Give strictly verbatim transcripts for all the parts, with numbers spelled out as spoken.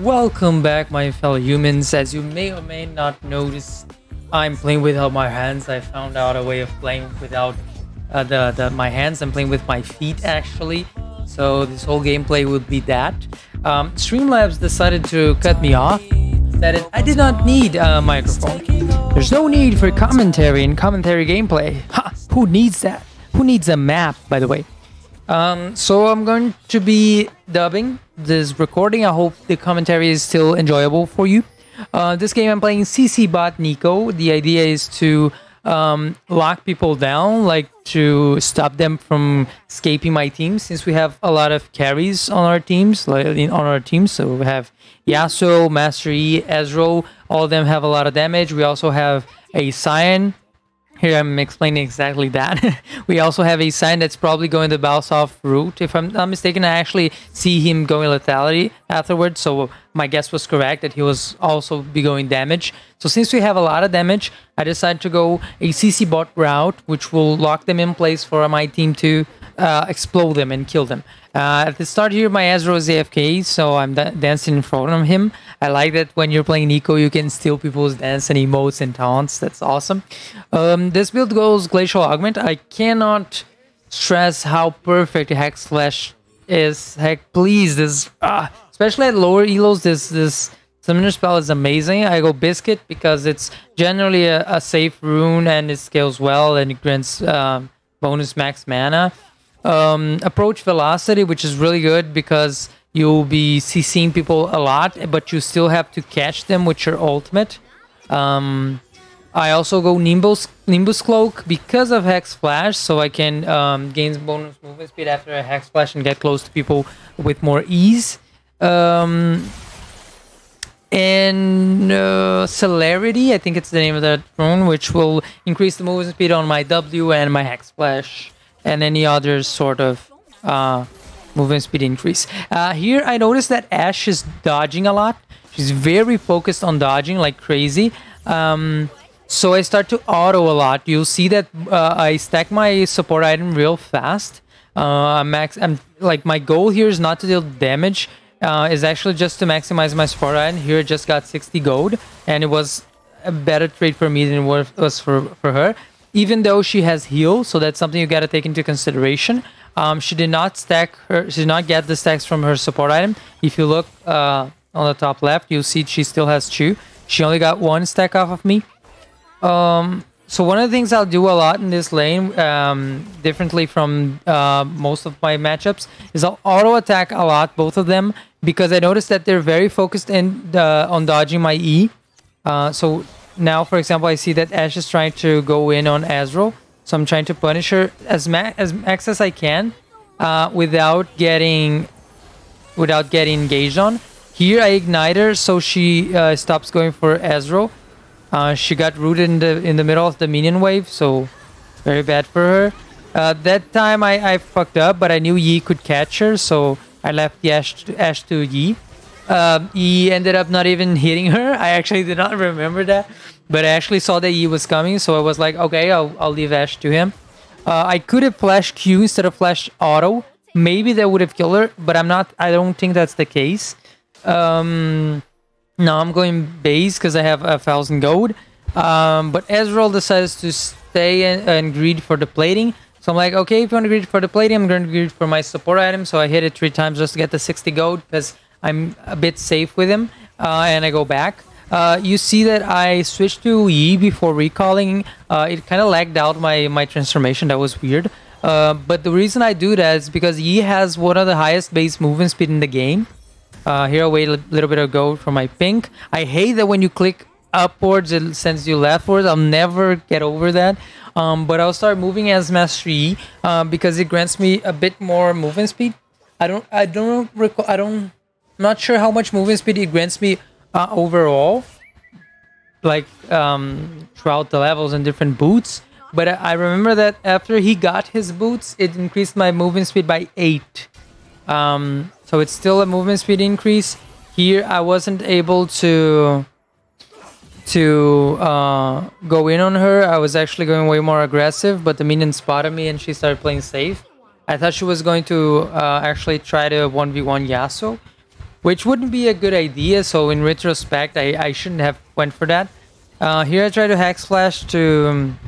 Welcome back, my fellow humans. As you may or may not notice, I'm playing without my hands. I found out a way of playing without uh, the, the my hands. I'm playing with my feet, actually. So this whole gameplay would be that. Um, Streamlabs decided to cut me off. That it, I did not need a microphone. There's no need for commentary in commentary gameplay. Ha! Who needs that? Who needs a map, by the way? Um, so I'm going to be dubbing this recording. I hope the commentary is still enjoyable for you. Uh, this game I'm playing C C bot Neeko. The idea is to um, lock people down, like to stop them from escaping my team, since we have a lot of carries on our teams. Like in, on our teams, so we have Yasuo, Master Yi, Ezreal. All of them have a lot of damage. We also have a Sion. Here I'm explaining exactly that. We also have a Sion that's probably going to bounce off root. If I'm not mistaken, I actually see him going lethality afterwards. So my guess was correct that he was also be going damage. So since we have a lot of damage, I decided to go a C C bot route, which will lock them in place for my team to uh, explode them and kill them. Uh, at the start here, my Ezreal is A F K, so I'm da dancing in front of him. I like that when you're playing Neeko, you can steal people's dance and emotes and taunts. That's awesome. Um, this build goes Glacial Augment. I cannot stress how perfect Hex Flash is. Heck, please, this uh, especially at lower elos, this this summoner spell is amazing. I go Biscuit because it's generally a, a safe rune and it scales well and it grants um, bonus max mana. Um, approach velocity, which is really good because you'll be CCing people a lot, but you still have to catch them with your ultimate. Um, I also go Nimbus, Nimbus Cloak because of Hex Flash, so I can um, gain bonus movement speed after a Hex Flash and get close to people with more ease. Um, and uh, Celerity, I think it's the name of that rune, which will increase the movement speed on my W and my Hex Flash, and any other sort of uh, movement speed increase. Uh, here I noticed that Ashe is dodging a lot. She's very focused on dodging like crazy. Um, so I start to auto a lot. You'll see that uh, I stack my support item real fast. Uh, max, I'm, like my goal here is not to deal damage. Uh, it's actually just to maximize my support item. Here I just got sixty gold, and it was a better trade for me than it was for, for her. Even though she has heal, so that's something you gotta take into consideration. Um, she did not stack her, she did not get the stacks from her support item. If you look uh, on the top left, you'll see she still has two. She only got one stack off of me. Um, so one of the things I'll do a lot in this lane, um, differently from uh, most of my matchups, is I'll auto attack a lot, both of them, because I noticed that they're very focused in uh, on dodging my E. Uh, so. Now, for example, I see that Ashe is trying to go in on Ezreal, so I'm trying to punish her as ma as max as I can, uh, without getting, without getting engaged on. Here I ignite her, so she uh, stops going for Ezreal. Uh, she got rooted in the in the middle of the minion wave, so very bad for her. Uh, that time I, I fucked up, but I knew Yi could catch her, so I left the Ashe to, Ashe to Yi. Uh, Yi ended up not even hitting her. I actually did not remember that, but I actually saw that Yi was coming, so I was like, okay, I'll, I'll leave Ashe to him. Uh, I could have flashed Q instead of flash auto. Maybe that would have killed her, but I'm not, I don't think that's the case. Um, now I'm going base because I have a thousand gold. Um, but Ezreal decides to stay and, and greed for the plating. So I'm like, okay, if you want to greed for the plating, I'm going to greed for my support item. So I hit it three times just to get the sixty gold because I'm a bit safe with him, uh, and I go back. Uh, you see that I switched to Yi before recalling. Uh, it kind of lagged out my, my transformation. That was weird. Uh, but the reason I do that is because Yi has one of the highest base movement speed in the game. Uh, here I wait a little bit ago for my pink. I hate that when you click upwards, it sends you leftwards. I'll never get over that. Um, but I'll start moving as Master Yi uh, because it grants me a bit more movement speed. I don't... I don't... recall. I don't... I'm not sure how much movement speed it grants me uh, overall, like um, throughout the levels and different boots, but I, I remember that after he got his boots, it increased my movement speed by eight. Um, so it's still a movement speed increase. Here I wasn't able to to uh, go in on her. I was actually going way more aggressive, but the minion spotted me and she started playing safe. I thought she was going to uh, actually try to one v one Yasuo. which wouldn't be a good idea. So in retrospect, I, I shouldn't have went for that. Uh, here I try to Hex Flash to um,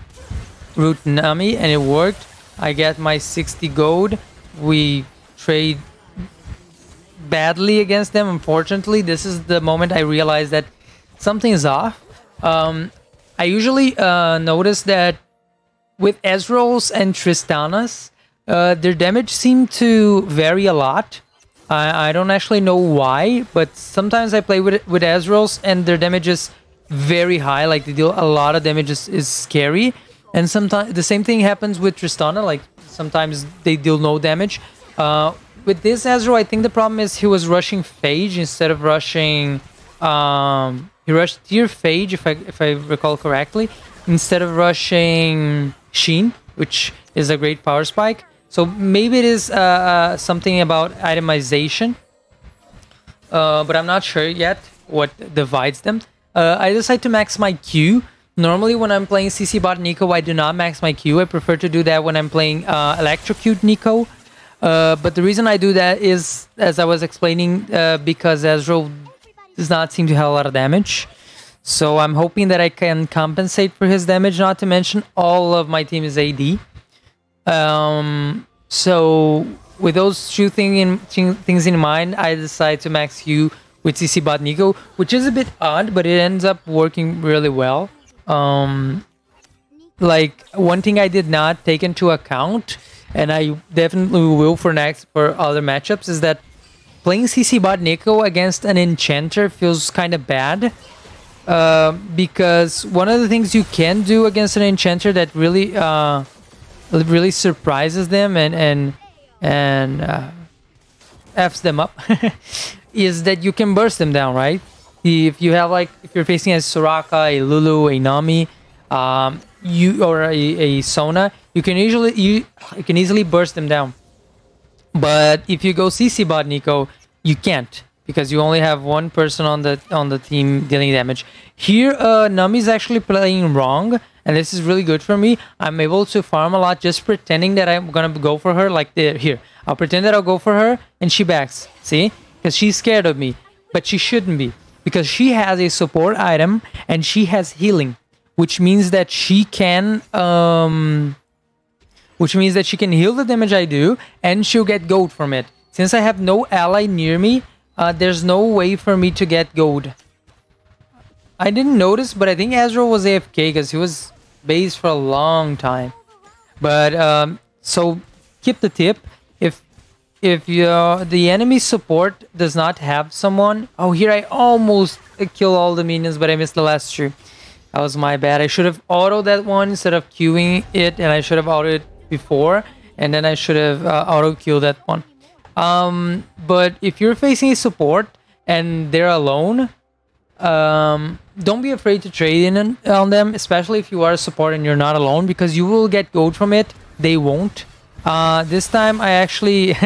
root Nami, and it worked. I get my sixty gold. We trade badly against them, unfortunately. This is the moment I realized that something is off. Um, I usually uh, notice that with Ezreals and Tristanas, uh, their damage seemed to vary a lot. I, I don't actually know why, but sometimes I play with, with Ezreals and their damage is very high, like they deal a lot of damage is, is scary. And sometimes the same thing happens with Tristana, like sometimes they deal no damage. Uh, with this Ezreal, I think the problem is he was rushing Phage instead of rushing... Um, he rushed Tear Phage, if I, if I recall correctly, instead of rushing Sheen, which is a great power spike. So maybe it is uh, uh, something about itemization, uh, but I'm not sure yet what divides them. Uh, I decide to max my Q. Normally when I'm playing C C bot Neeko, I do not max my Q. I prefer to do that when I'm playing uh, electrocute Neeko. Uh, but the reason I do that is, as I was explaining, uh, because Ezreal does not seem to have a lot of damage. So I'm hoping that I can compensate for his damage, not to mention all of my team is A D. Um, so with those two thing in, things in mind, I decide to max Q with C C bot Neeko, which is a bit odd, but it ends up working really well. Um, like, one thing I did not take into account, and I definitely will for next for other matchups, is that playing C C bot Neeko against an enchanter feels kind of bad. Uh, because one of the things you can do against an enchanter that really, uh, really surprises them and, and, and uh, F's them up is that you can burst them down, right? If you have, like, if you're facing a Soraka, a Lulu, a Nami, um, you or a, a Sona, you can usually you, you can easily burst them down. But if you go C C bot Neeko, you can't, because you only have one person on the on the team dealing damage. Here, uh, Nami is actually playing wrong, and this is really good for me. I'm able to farm a lot just pretending that I'm gonna go for her. Like the, here, I'll pretend that I'll go for her, and she backs. See, because she's scared of me, but she shouldn't be. Because she has a support item and she has healing, which means that she can, um, which means that she can heal the damage I do, and she'll get gold from it. Since I have no ally near me, uh, there's no way for me to get gold. I didn't notice, but I think Ezreal was A F K because he was based for a long time. But um, so keep the tip. If your the enemy support does not have someone... Oh, here I almost kill all the minions, but I missed the last two. That was my bad. I should have autoed that one instead of queuing it, and I should have autoed it before, and then I should have uh, auto-queued that one. Um, but if you're facing a support and they're alone, um, don't be afraid to trade in on them, especially if you are a support and you're not alone, because you will get gold from it. They won't. Uh, this time I actually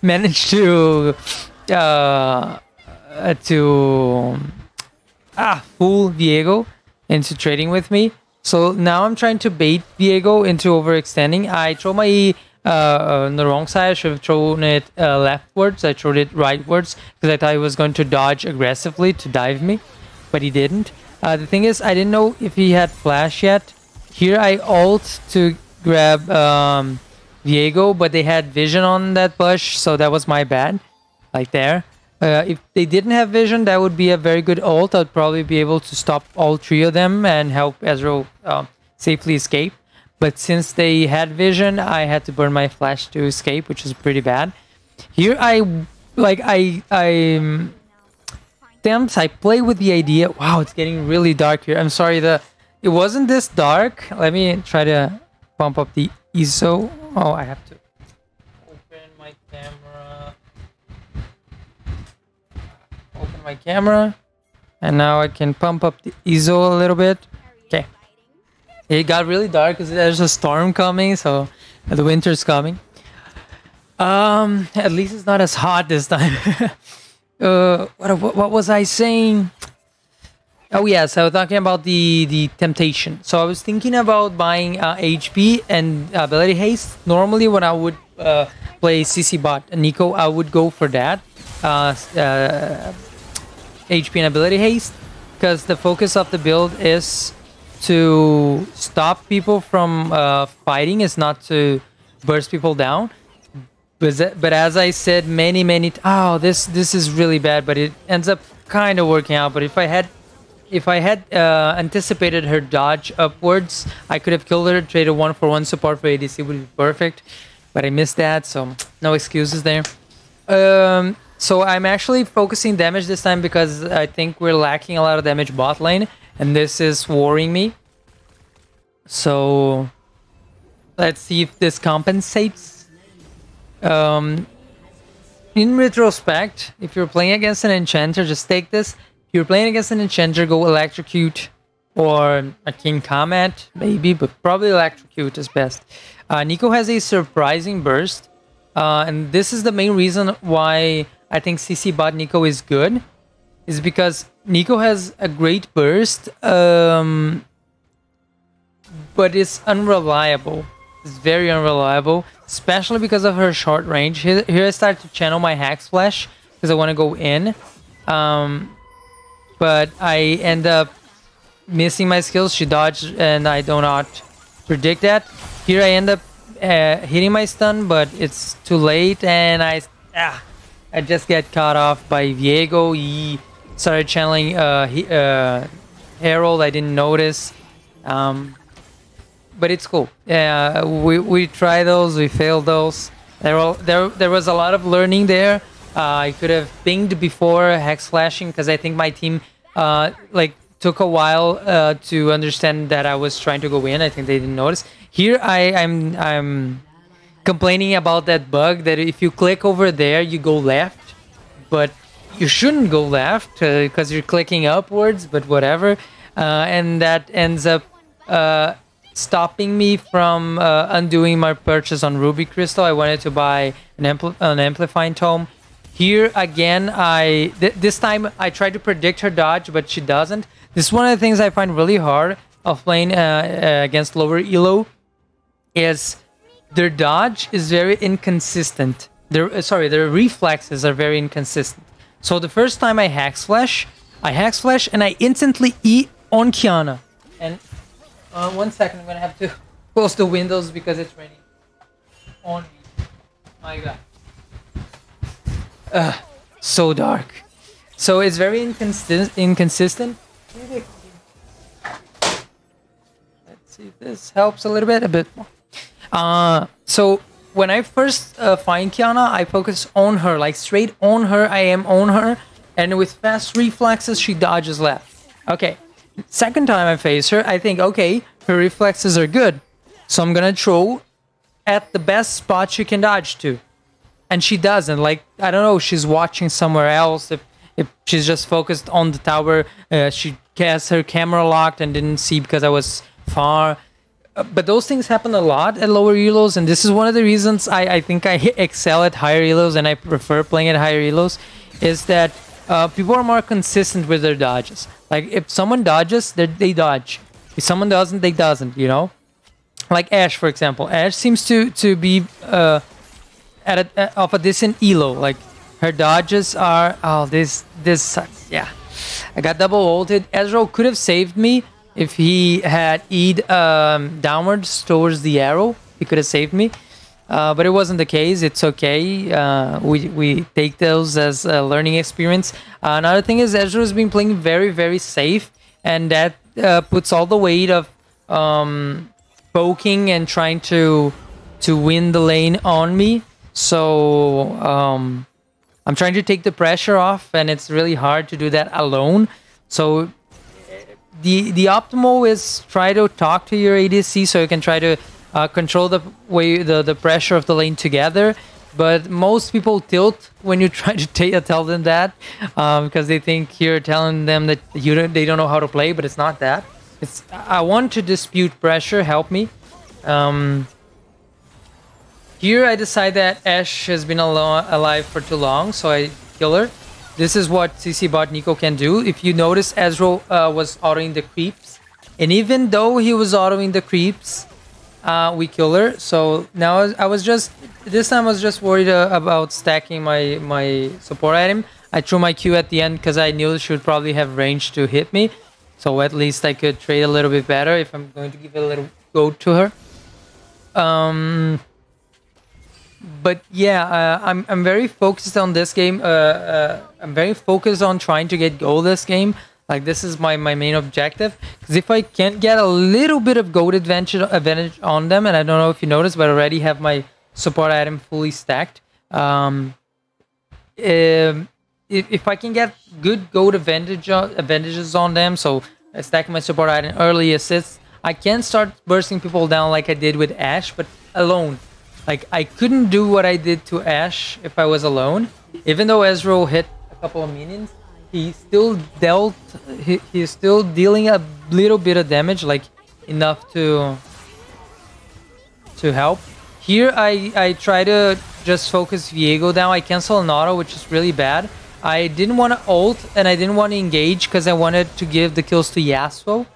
managed to uh, to ah, fool Viego into trading with me. So now I'm trying to bait Viego into overextending. I throw my E uh, on the wrong side. I should have thrown it uh, leftwards. I threw it rightwards because I thought he was going to dodge aggressively to dive me, but he didn't. Uh, the thing is, I didn't know if he had flash yet. Here I ult to grab... Um, Viego, but they had vision on that push, so that was my bad. Like there. Uh, if they didn't have vision, that would be a very good ult. I'd probably be able to stop all three of them and help Ezreal uh, safely escape. But since they had vision, I had to burn my flash to escape, which is pretty bad. Here I, like, I, I, um, tempt, I play with the idea. Wow, it's getting really dark here. I'm sorry, the, it wasn't this dark. Let me try to pump up the I S O. Oh, I have to open my camera, open my camera, and now I can pump up the I S O a little bit. Okay, it got really dark because there's a storm coming, so the winter's coming. Um, at least it's not as hot this time. uh, what, what, what was I saying? Oh yes, I was talking about the, the temptation. So I was thinking about buying uh, H P and ability haste. Normally when I would uh, play C C bot Neeko, I would go for that. uh, uh, H P and ability haste, because the focus of the build is to stop people from uh, fighting, is not to burst people down. But, that, but as I said many, many... Oh, this this is really bad, but it ends up kind of working out. But if I had if I had uh, anticipated her dodge upwards, I could have killed her, traded one for one support for A D C, would be perfect. But I missed that, so no excuses there. Um, so I'm actually focusing damage this time because I think we're lacking a lot of damage bot lane. And this is worrying me. So let's see if this compensates. Um, in retrospect, if you're playing against an enchanter, just take this. If you're playing against an enchanter, go electrocute or a King Comet, maybe, but probably electrocute is best. Uh, Neeko has a surprising burst. Uh, and this is the main reason why I think C C bot Neeko is good. Is because Neeko has a great burst, um, but it's unreliable. It's very unreliable, especially because of her short range. Here, here I start to channel my Hex Flash because I want to go in, um, but I end up missing my skills. She dodged, and I do not predict that. Here I end up uh, hitting my stun, but it's too late, and I ah, I just get caught off by Viego. He, Started channeling uh, he, uh, Herald, I didn't notice. Um, but it's cool. Yeah, we, we tried those, we failed those. There, all, there, there was a lot of learning there. Uh, I could have pinged before Hex Flashing because I think my team uh, like took a while uh, to understand that I was trying to go in. I think they didn't notice. Here I, I'm, I'm complaining about that bug that if you click over there, you go left. But you shouldn't go left because uh, you're clicking upwards, but whatever. Uh, and that ends up uh, stopping me from uh, undoing my purchase on Ruby Crystal. I wanted to buy an, ampl an amplifying tome. Here again, I th this time I tried to predict her dodge, but she doesn't. This is one of the things I find really hard of playing uh, uh, against lower E L O, is their dodge is very inconsistent. Their, uh, sorry, their reflexes are very inconsistent. So the first time I Hex Flash, I Hex Flash and I instantly E on Qiyana. And uh, one second, I'm gonna have to close the windows because it's raining on me. My God. Uh, so dark. So it's very inconsist inconsistent. Let's see if this helps a little bit, a bit more. Uh, so. When I first uh, find Qiyana, I focus on her, like straight on her, I am on her. And with fast reflexes, she dodges left. Okay, second time I face her, I think, okay, her reflexes are good. So I'm gonna throw at the best spot she can dodge to. And she doesn't, like, I don't know, she's watching somewhere else. If, if she's just focused on the tower, uh, she has her camera locked and didn't see because I was far. But those things happen a lot at lower E L Os, and this is one of the reasons I, I think I excel at higher E L Os and I prefer playing at higher E L Os, is that uh, people are more consistent with their dodges. Like, if someone dodges, they dodge. If someone doesn't, they doesn't, you know? Like Ashe, for example. Ashe seems to, to be uh, at a, at, of a decent E L O. Like, her dodges are... Oh, this, this sucks. Yeah. I got double ulted. Ezreal could have saved me. If he had E'd um, downwards towards the arrow, he could have saved me. Uh, but it wasn't the case. It's okay. Uh, we, we take those as a learning experience. Uh, another thing is Ezreal has been playing very, very safe. And that uh, puts all the weight of um, poking and trying to to win the lane on me. So um, I'm trying to take the pressure off. And it's really hard to do that alone. So... The, the optimal is try to talk to your A D C so you can try to uh, control the way the, the pressure of the lane together. But most people tilt when you try to t tell them that um, because they think you're telling them that you don't, they don't know how to play, but it's not that. It's I want to dispute pressure, help me. Um, here I decide that Ashe has been al alive for too long, so I kill her. This is what C C bot Neeko can do. If you notice, Ezreal uh, was autoing the creeps. And even though he was autoing the creeps, uh, we kill her. So now I was just, this time I was just worried uh, about stacking my, my support item. I threw my Q at the end because I knew she would probably have range to hit me. So at least I could trade a little bit better if I'm going to give a little go to her. Um, but yeah, uh, I'm, I'm very focused on this game. Uh, uh, I'm very focused on trying to get gold this game. Like, this is my, my main objective. Because if I can't get a little bit of gold advantage, advantage on them, and I don't know if you noticed, but I already have my support item fully stacked. Um, um, if, if I can get good gold advantage, advantages on them, so I stack my support item, early assists, I can start bursting people down like I did with Ashe, but alone. Like, I couldn't do what I did to Ashe if I was alone. Even though Ezreal hit a couple of minions, he still dealt, he, he's still dealing a little bit of damage, like enough to to help. Here I, I try to just focus Viego down. I cancel an auto, which is really bad. I didn't want to ult and I didn't want to engage because I wanted to give the kills to Yasuo.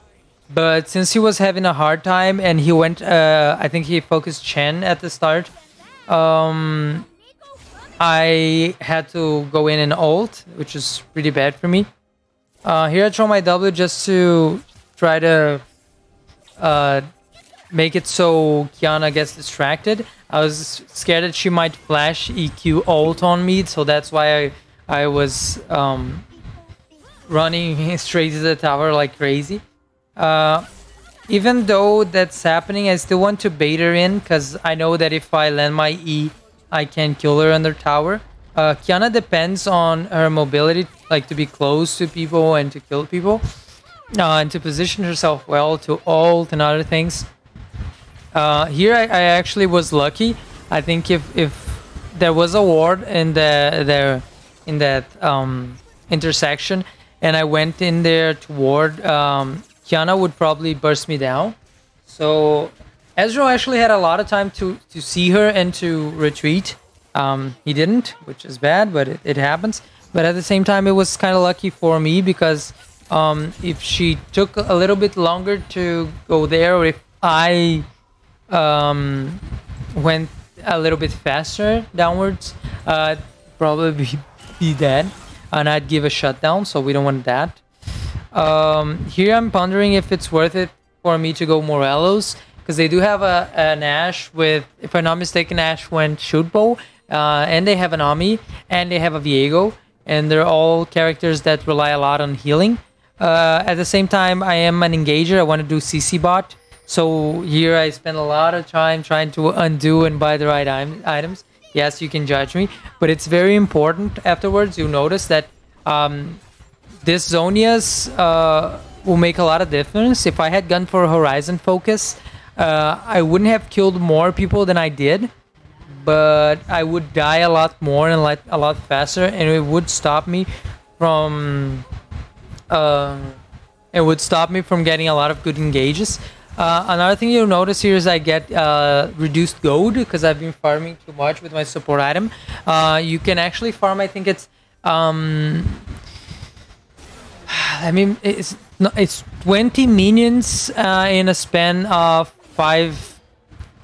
But since he was having a hard time and he went, uh, I think he focused Chen at the start. Um... I had to go in and ult, which is pretty bad for me. Uh, here I throw my W just to try to uh, make it so Qiyana gets distracted. I was scared that she might flash E Q ult on me, so that's why I, I was um, running straight to the tower like crazy. Uh, even though that's happening, I still want to bait her in, because I know that if I land my E, I can kill her under tower. Uh, Qiyana depends on her mobility, like to be close to people and to kill people. Uh, and to position herself well to ult and other things. Uh, here I, I actually was lucky. I think if, if there was a ward in, the, the, in that um, intersection and I went in there to ward, um, Qiyana would probably burst me down. So Ezreal actually had a lot of time to, to see her and to retreat. Um, he didn't, which is bad, but it, it happens. But at the same time, it was kind of lucky for me because um, if she took a little bit longer to go there, or if I um, went a little bit faster downwards, uh, probably be, be dead. And I'd give a shutdown, so we don't want that. Um, here I'm pondering if it's worth it for me to go Morelos. Because they do have a, an Ashe with, if I'm not mistaken, Ashe went shoot bow. Uh, and they have an Nami. And they have a Viego. And they're all characters that rely a lot on healing. Uh, at the same time, I am an engager. I want to do C C bot. So here I spend a lot of time trying to undo and buy the right items. Yes, you can judge me. But it's very important afterwards. You'll notice that um, this Zonias uh, will make a lot of difference. If I had gone for Horizon Focus, Uh, I wouldn't have killed more people than I did, but I would die a lot more and like a lot faster, and it would stop me from uh, it would stop me from getting a lot of good engages. Uh, another thing you'll notice here is I get uh, reduced gold because I've been farming too much with my support item. Uh, you can actually farm, I think it's um, I mean it's not, it's twenty minions uh, in a span of five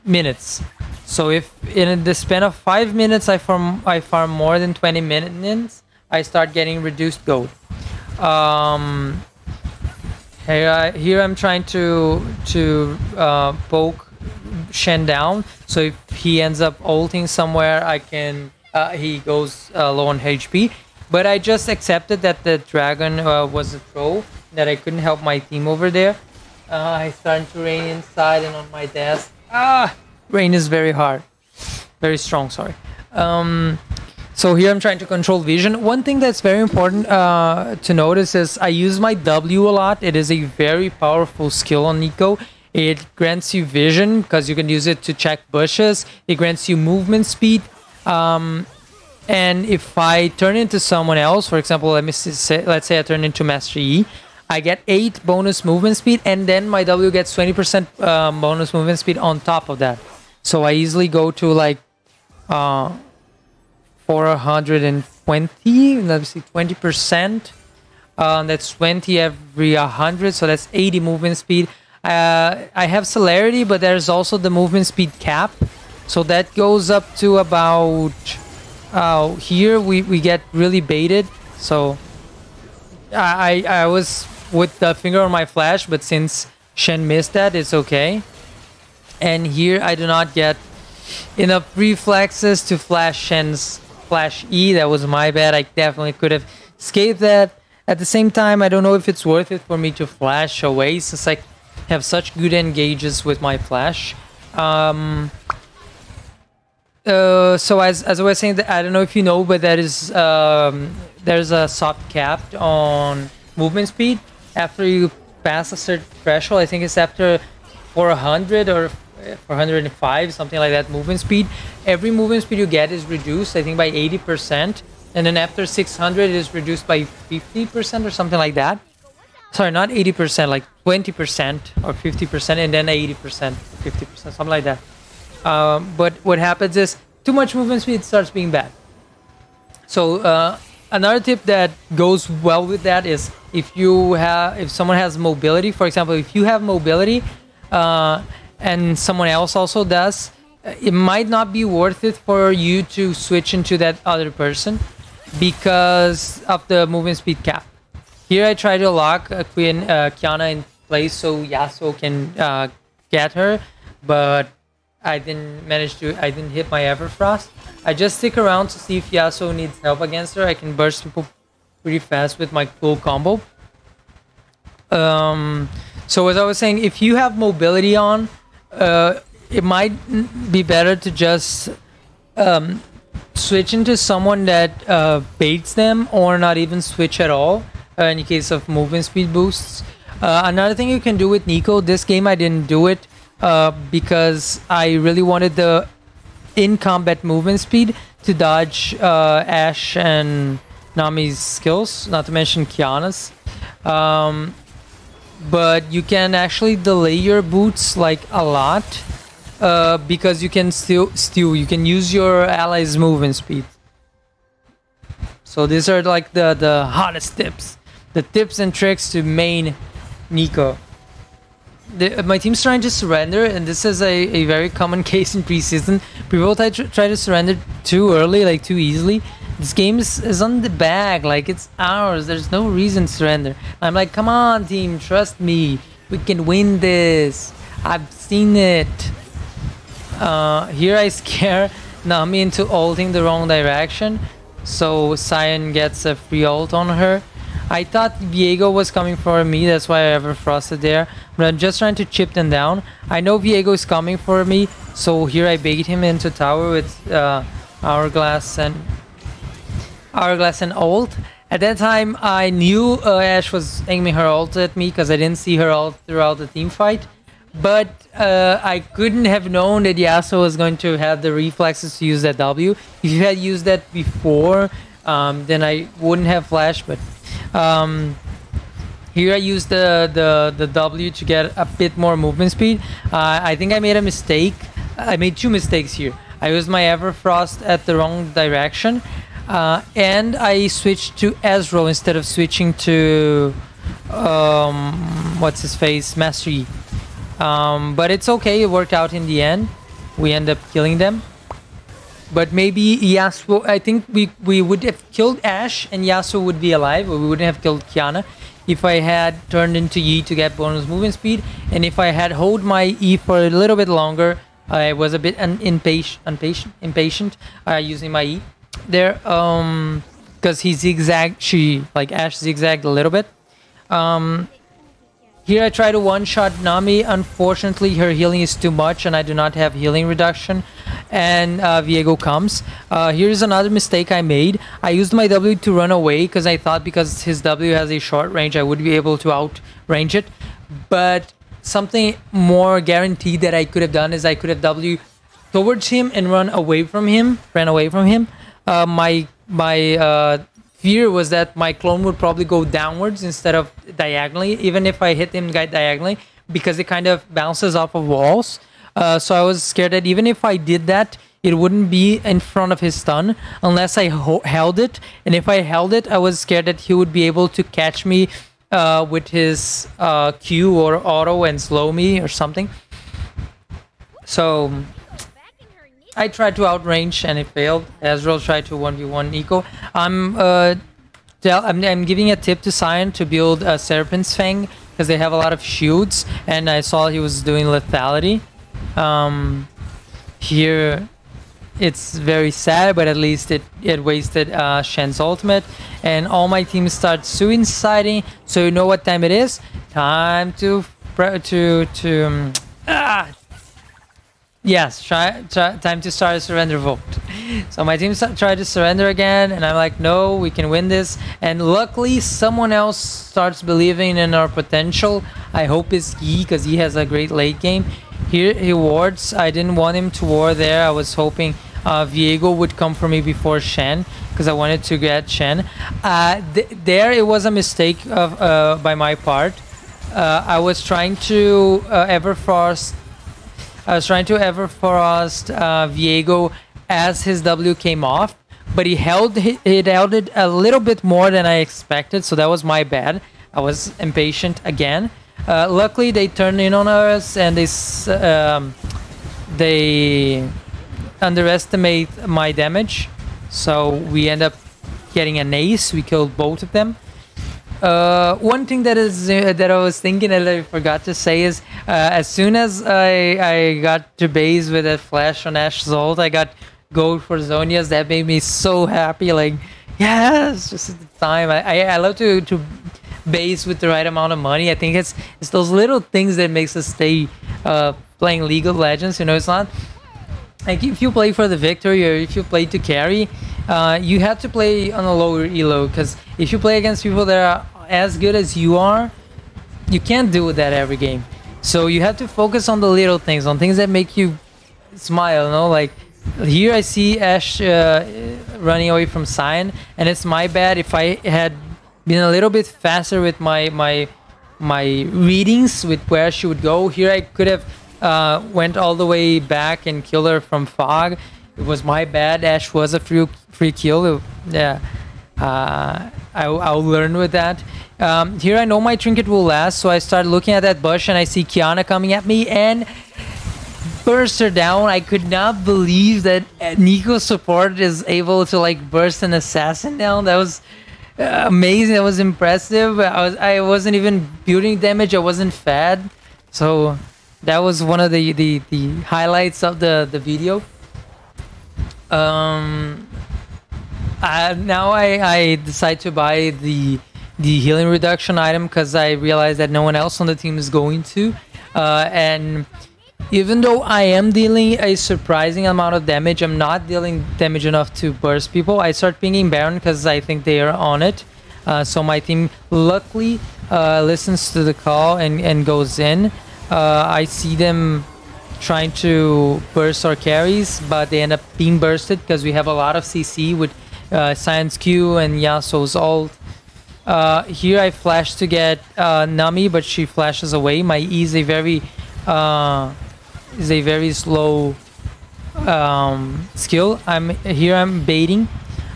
minutes. So if in the span of five minutes I farm I farm more than twenty minions, I start getting reduced gold. Um, here, I, here I'm trying to to uh, poke Shen down. So if he ends up ulting somewhere, I can uh, he goes uh, low on H P. But I just accepted that the dragon uh, was a troll, that I couldn't help my team over there. Uh, I started to rain inside and on my desk. Ah! Rain is very hard. Very strong, sorry. Um, so here I'm trying to control vision. One thing that's very important uh, to notice is I use my W a lot. It is a very powerful skill on Neeko. It grants you vision because you can use it to check bushes. It grants you movement speed. Um, and if I turn into someone else, for example, let me say, let's say I turn into Master Yi, I get eight bonus movement speed, and then my W gets twenty percent uh, bonus movement speed on top of that. So I easily go to like uh, four hundred twenty, let me see, twenty percent. Uh, that's twenty every one hundred, so that's eighty movement speed. Uh, I have celerity, but there's also the movement speed cap. So that goes up to about... Uh, here we, we get really baited. So I, I was with the finger on my flash, but since Shen missed that, it's okay. And here I do not get enough reflexes to flash Shen's flash E. That was my bad. I definitely could have escaped that. At the same time, I don't know if it's worth it for me to flash away since I have such good engages with my flash. Um, uh, so as, as I was saying, I don't know if you know, but there is, um, there's a soft cap on movement speed. After you pass a certain threshold, I think it's after four hundred or four hundred five, something like that, movement speed. Every movement speed you get is reduced, I think, by eighty percent. And then after six hundred, it is reduced by fifty percent or something like that. Sorry, not eighty percent, like twenty percent or fifty percent, and then eighty percent, fifty percent, something like that. Um, but what happens is too much movement speed starts being bad. So uh, another tip that goes well with that is if you have, if someone has mobility, for example, if you have mobility uh, and someone else also does, it might not be worth it for you to switch into that other person, because of the movement speed cap. Here I try to lock uh, Queen, uh, Qiyana in place so Yasuo can uh, get her, but I didn't manage to, I didn't hit my Everfrost. I just stick around to see if Yasuo needs help against her. I can burst people pretty fast with my cool combo. Um, so as I was saying, if you have mobility on, uh, it might be better to just um, switch into someone that uh, baits them, or not even switch at all uh, in case of movement speed boosts. Uh, another thing you can do with Neeko, this game I didn't do it uh, because I really wanted the in-combat movement speed to dodge uh, Ashe and Nami's skills, not to mention Qiyana's. Um, but you can actually delay your boots like a lot. Uh, because you can still, still, you can use your allies' movement speed. So these are like the, the hottest tips. The tips and tricks to main Neeko. The, my team's trying to surrender, and this is a, a very common case in preseason. People try, try to surrender too early, like too easily. This game is, is on the bag, like it's ours, there's no reason to surrender. I'm like, come on team, trust me, we can win this. I've seen it. Uh, here I scare Nami into ulting the wrong direction, so Sion gets a free ult on her. I thought Viego was coming for me, that's why I Everfrosted there, but I'm just trying to chip them down. I know Viego is coming for me, so here I bait him into tower with uh, Hourglass and Hourglass and ult. At that time I knew uh, Ashe was aiming her ult at me because I didn't see her ult throughout the team fight. But uh, I couldn't have known that Yasuo was going to have the reflexes to use that W. If you had used that before, um, then I wouldn't have flashed. But um, here I used the, the, the W to get a bit more movement speed. Uh, I think I made a mistake. I made two mistakes here. I used my Everfrost at the wrong direction. Uh, and I switched to Ezreal instead of switching to... Um, what's his face? Master Yi. Um, but it's okay, it worked out in the end. We end up killing them. But maybe Yasuo, I think we, we would have killed Ashe and Yasuo would be alive, but we wouldn't have killed Qiyana if I had turned into Yi to get bonus movement speed. And if I had hold my E for a little bit longer, I was a bit un impatient, impatient, impatient uh, using my E there. Um, because he zigzagged, she, like Ashe zigzagged a little bit. Um... Here I try to one-shot Nami. Unfortunately, her healing is too much and I do not have healing reduction. And uh, Viego comes. Uh, here's another mistake I made. I used my W to run away because I thought because his W has a short range, I would be able to outrange it. But something more guaranteed that I could have done is I could have W towards him and run away from him. Ran away from him. Uh, my my. Uh, Fear was that my clone would probably go downwards instead of diagonally, even if I hit him guy diagonally, because it kind of bounces off of walls. Uh, so I was scared that even if I did that, it wouldn't be in front of his stun unless I ho held it. And if I held it, I was scared that he would be able to catch me uh, with his uh, Q or auto and slow me or something. So I tried to outrange and it failed. Ezreal tried to one v one Neeko. I'm, uh, I'm, I'm giving a tip to Sion to build a Serpent's Fang because they have a lot of shields, and I saw he was doing lethality. Um, here it's very sad, but at least it, it wasted uh, Shen's ultimate, and all my team starts suiciding. So you know what time it is? Time to... to... to... Um, ah! Yes, try, try, time to start a surrender vote. So my team tried to surrender again, and I'm like, no, we can win this. And luckily, someone else starts believing in our potential. I hope it's Yi, because he has a great late game. Here he wards. I didn't want him to ward there. I was hoping uh, Viego would come for me before Shen, because I wanted to get Shen. Uh, th there, it was a mistake of, uh, by my part. Uh, I was trying to uh, Everfrost... I was trying to Everfrost uh, Viego as his W came off, but he held, he, he held it a little bit more than I expected, so that was my bad. I was impatient again. Uh, luckily, they turned in on us, and they um, they underestimate my damage, so we end up getting an ace. We killed both of them. Uh, one thing that is uh, that I was thinking and I forgot to say is uh, as soon as I, I got to base with that flash on Ashe's ult, I got gold for Zonias. That made me so happy. Like, yes, just at the time. I, I, I love to, to base with the right amount of money. I think it's it's those little things that makes us stay uh, playing League of Legends. You know, it's not like if you play for the victory or if you play to carry, uh, you have to play on a lower elo, because if you play against people that are as good as you are, you can't do that every game. So you have to focus on the little things, on things that make you smile, you know? Like, here I see Ashe uh, running away from Sion, and it's my bad. If I had been a little bit faster with my my my readings with where she would go, here I could have uh, went all the way back and killed her from Phage. It was my bad. Ashe was a free, free kill. It, yeah. Uh, I, I'll learn with that. Um, here I know my trinket will last, so I start looking at that bush and I see Qiyana coming at me and burst her down. I could not believe that Nico's support is able to like burst an assassin down. That was uh, amazing. That was impressive. I, was, I wasn't even building damage. I wasn't fed. So that was one of the, the, the highlights of the, the video. Um... Uh, now I, I decide to buy the the healing reduction item because I realize that no one else on the team is going to. Uh, and even though I am dealing a surprising amount of damage, I'm not dealing damage enough to burst people. I start pinging Baron because I think they are on it. Uh, so my team luckily uh, listens to the call and, and goes in. Uh, I see them trying to burst our carries, but they end up being bursted because we have a lot of C C with Uh, Sion's Q and Yasuo's ult. Uh, here I flash to get uh, Nami, but she flashes away. My E is a very uh, is a very slow um, skill. I'm here. I'm baiting.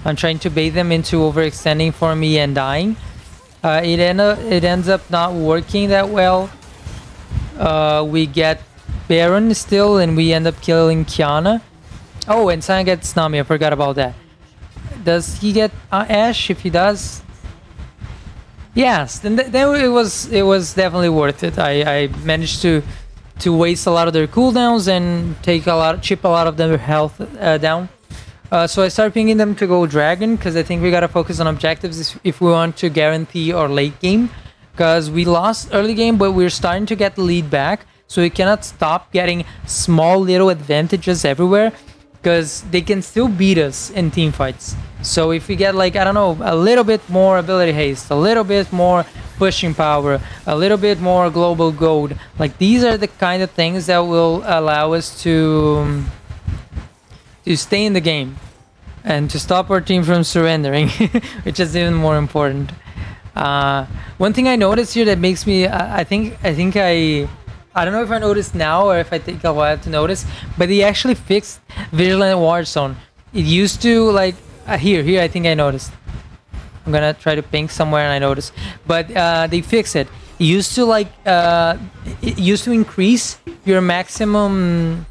I'm trying to bait them into overextending for me and dying. Uh, it end up, it ends up not working that well. Uh, we get Baron still, and we end up killing Qiyana. Oh, and Sion gets Nami. I forgot about that. Does he get uh, Ashe? If he does, yes. Then, th then it was it was definitely worth it. I, I managed to to waste a lot of their cooldowns and take a lot, chip a lot of their health uh, down. Uh, so I start pinging them to go dragon because I think we gotta focus on objectives if, if we want to guarantee our late game. Because we lost early game, but we're starting to get the lead back, so we cannot stop getting small little advantages everywhere. Because they can still beat us in team fights. So if we get like, I don't know, a little bit more ability haste, a little bit more pushing power, a little bit more global gold, like these are the kind of things that will allow us to, um, to stay in the game and to stop our team from surrendering, which is even more important. Uh, one thing I noticed here that makes me, I, I think, I think I... I don't know if I noticed now or if I take a while to notice, but they actually fixed Vigilant Warzone. It used to like uh, here, here I think I noticed. I'm gonna try to ping somewhere and I notice. But uh, they fix it. It used to like uh, it used to increase your maximum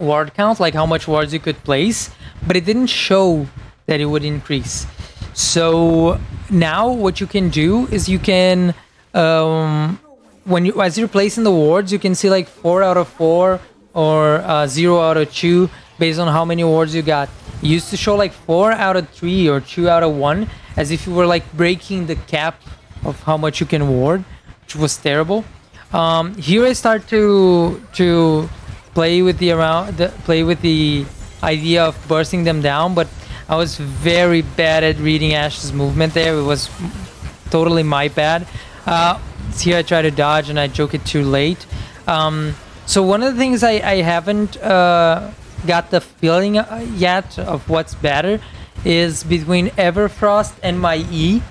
ward count, like how much wards you could place, but it didn't show that it would increase. So now what you can do is you can um, when you as you're placing the wards, you can see like four out of four or uh, zero out of two based on how many wards you got. It used to show like four out of three or two out of one, as if you were like breaking the cap of how much you can ward, which was terrible. Um, here I start to to play with the around the, play with the idea of bursting them down, but I was very bad at reading Ashe's movement there. It was totally my bad. Uh, here I try to dodge and I joke it too late. Um, so one of the things I, I haven't uh, got the feeling yet of what's better is between Everfrost and my E.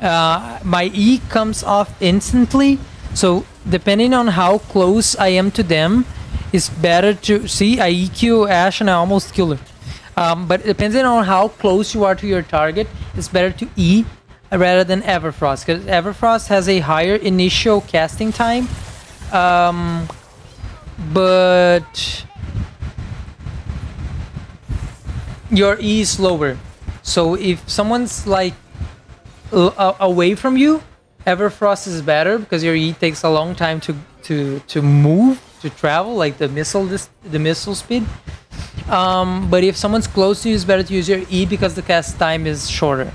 Uh, my E comes off instantly, so depending on how close I am to them, it's better to see. I E Q Ashe and I almost kill her. Um, but depending on how close you are to your target, it's better to E rather than Everfrost, because Everfrost has a higher initial casting time, um, but your E is lower. So if someone's like Uh, away from you, Everfrost is better because your E takes a long time to to to move, to travel, like the missile this the missile speed. Um, but if someone's close to you, it's better to use your E because the cast time is shorter.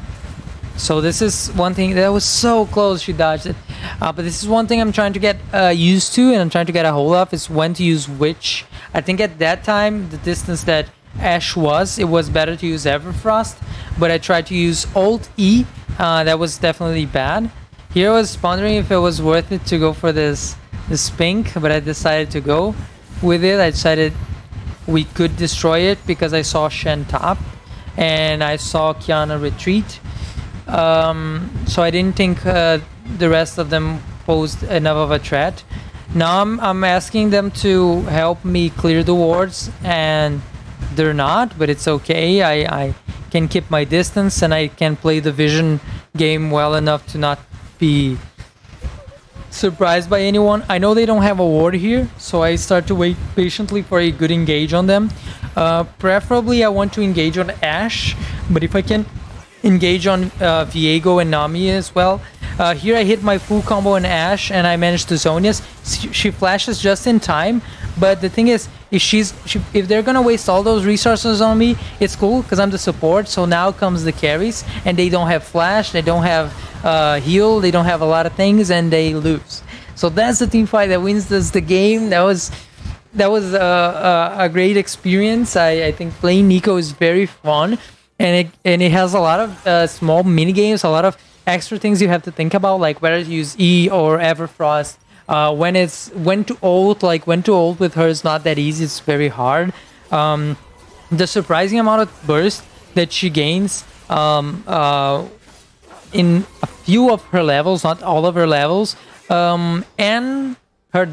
So this is one thing that was so close, she dodged it. Uh, but this is one thing I'm trying to get uh, used to, and I'm trying to get a hold of, is when to use which. I think at that time, the distance that Ashe was, it was better to use Everfrost, but I tried to use Alt E. Uh, that was definitely bad. Here I was pondering if it was worth it to go for this this pink, but I decided to go with it. I decided we could destroy it because I saw Shen top and I saw Qiyana retreat. Um, so I didn't think uh, the rest of them posed enough of a threat. Now I'm, I'm asking them to help me clear the wards, and they're not, but it's okay. I, I can keep my distance and I can play the vision game well enough to not be surprised by anyone. I know they don't have a ward here, so I start to wait patiently for a good engage on them. Uh, preferably I want to engage on Ashe, but if I can engage on uh, Viego and Nami as well. Uh, here I hit my full combo on Ashe and I managed to Zonias. She flashes just in time, but the thing is, If, she's, she, if they're gonna waste all those resources on me, it's cool because I'm the support, so now comes the carries, and they don't have flash, they don't have uh, heal, they don't have a lot of things, and they lose. So that's the team fight that wins this the game. That was that was uh, a, a great experience. I, I think playing Neeko is very fun, and it, and it has a lot of uh, small mini games, a lot of extra things you have to think about, like whether to use E or Everfrost. Uh, when it's when to ult, like when to ult with her is not that easy, it's very hard. Um, the surprising amount of burst that she gains um, uh, in a few of her levels, not all of her levels, um, and her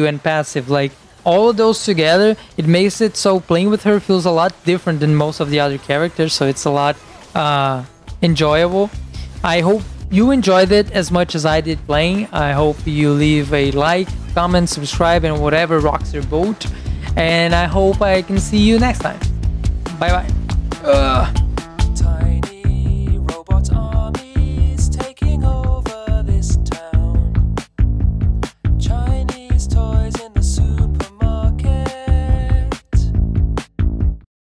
W and passive, like all of those together, it makes it so playing with her feels a lot different than most of the other characters, so it's a lot uh, enjoyable. I hope you enjoyed it as much as I did playing. I hope you leave a like, comment, subscribe, and whatever rocks your boat. And I hope I can see you next time. Bye bye. Ugh.